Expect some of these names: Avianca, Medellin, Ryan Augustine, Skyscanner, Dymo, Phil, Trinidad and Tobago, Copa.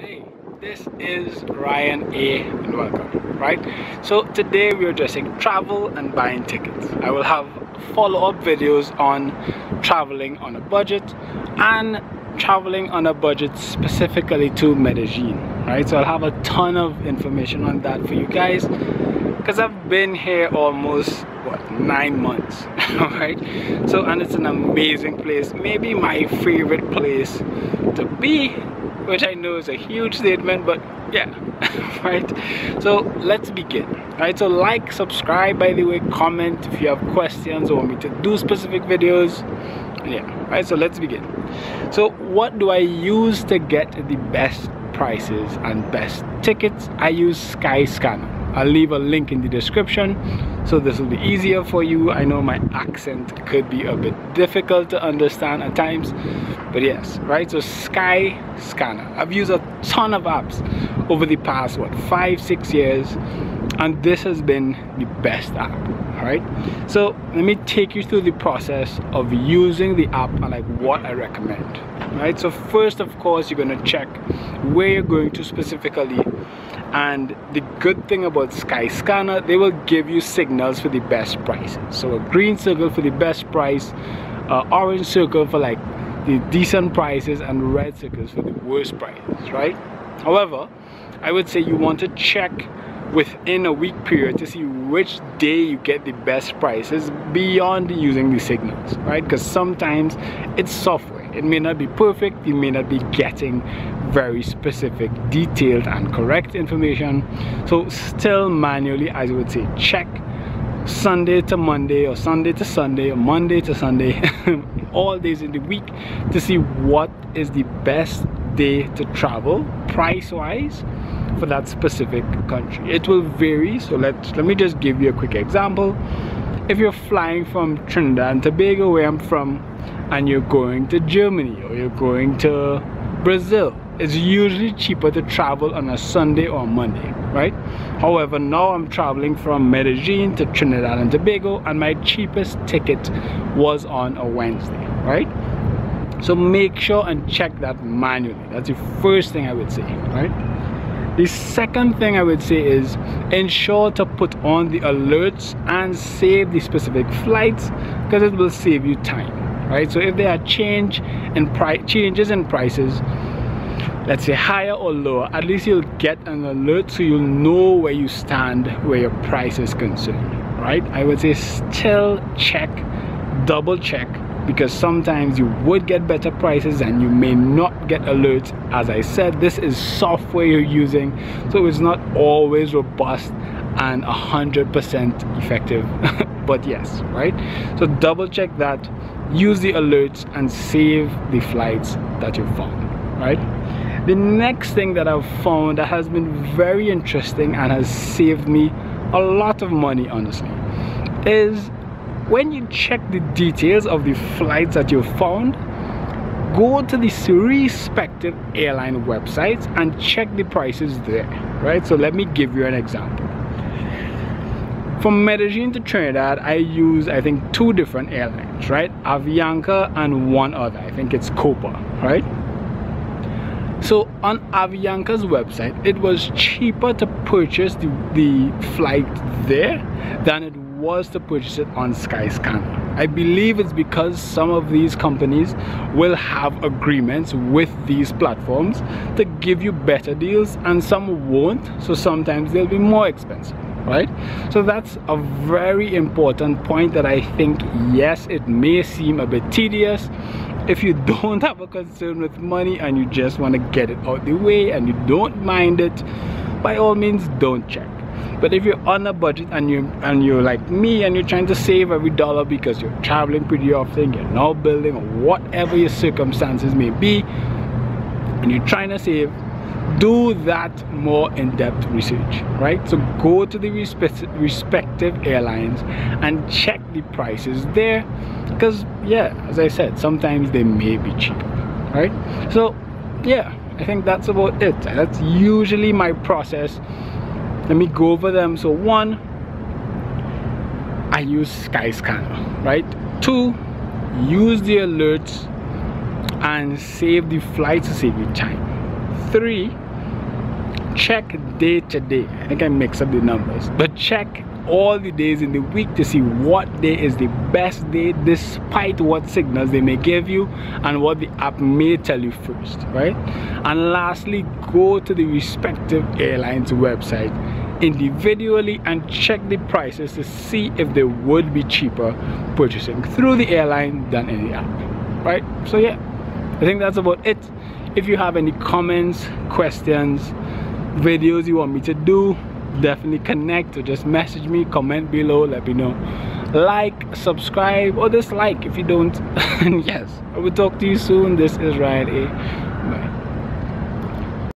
Hey, this is Ryan A and welcome, right? So today we are addressing travel and buying tickets. I will have follow-up videos on traveling on a budget and traveling on a budget specifically to Medellin, right? So I'll have a ton of information on that for you guys because I've been here almost 9 months, right? So, and it's an amazing place, maybe my favorite place to be, which I know is a huge statement, but yeah, right? So let's begin, right? So like, subscribe, by the way, comment if you have questions or want me to do specific videos. Yeah, right, so let's begin. So what do I use to get the best prices and best tickets? I use Skyscanner. I'll leave a link in the description so this will be easier for you. I know my accent could be a bit difficult to understand at times, but yes, right? So Skyscanner. I've used a ton of apps over the past, 5-6 years, and this has been the best app, all right? So let me take you through the process of using the app and like what I recommend, right? So first, of course, you're gonna check where you're going to specifically. And the good thing about Skyscanner, they will give you signals for the best prices. So a green circle for the best price, orange circle for like the decent prices, and red circles for the worst prices, right? However, I would say you want to check within a week period to see which day you get the best prices beyond using the signals, right? Because sometimes it's software. It may not be perfect. You may not be getting very specific, detailed and correct information. So still manually, as I would say, check Sunday to Monday or Sunday to Sunday or Monday to Sunday, all days in the week to see what is the best day to travel price-wise for that specific country. It will vary, so let me just give you a quick example. If you're flying from Trinidad and Tobago, where I'm from, and you're going to Germany or you're going to Brazil, it's usually cheaper to travel on a Sunday or Monday, right? However, now I'm traveling from Medellin to Trinidad and Tobago, and my cheapest ticket was on a Wednesday, right? So make sure and check that manually. That's the first thing I would say, right? The second thing I would say is ensure to put on the alerts and save the specific flights because it will save you time, right? So if there are changes in prices, let's say higher or lower, at least you'll get an alert so you'll know where you stand where your price is concerned, right? I would say still check, double check, because sometimes you would get better prices and you may not get alerts. As I said, this is software you're using, so it's not always robust and 100% effective, but yes, right? So double check that, use the alerts and save the flights that you found, right? The next thing that I've found that has been very interesting and has saved me a lot of money, honestly, is when you check the details of the flights that you found, go to the respective airline websites and check the prices there, right? So let me give you an example. From Medellin to Trinidad, I use, I think, 2 different airlines, right? Avianca and one other, I think it's Copa, right? So on Avianca's website, it was cheaper to purchase the flight there than it was to purchase it on Skyscanner. I believe it's because some of these companies will have agreements with these platforms to give you better deals and some won't, so sometimes they'll be more expensive, right? So that's a very important point that I think, yes, it may seem a bit tedious if you don't have a concern with money and you just want to get it out the way and you don't mind it, by all means don't check. But if you're on a budget and you're like me and you're trying to save every dollar because you're traveling pretty often, you're now building, or whatever your circumstances may be, and you're trying to save, do that more in-depth research, right? So go to the respective airlines and check the prices there because, yeah, as I said, sometimes they may be cheaper, right? So, yeah, I think that's about it. That's usually my process. Let me go over them. So 1, I use Skyscanner, right? 2, use the alerts and save the flights to save you time. 3, check day to day. I think I mixed up the numbers, but check all the days in the week to see what day is the best day, despite what signals they may give you and what the app may tell you first, right? And lastly, go to the respective airline's website individually and check the prices to see if they would be cheaper purchasing through the airline than in the app, right? So yeah, I think that's about it. If you have any comments, questions, videos you want me to do, definitely connect or just message me, comment below, let me know. Like, subscribe, or dislike if you don't. And yes, I will talk to you soon. This is Ryan A.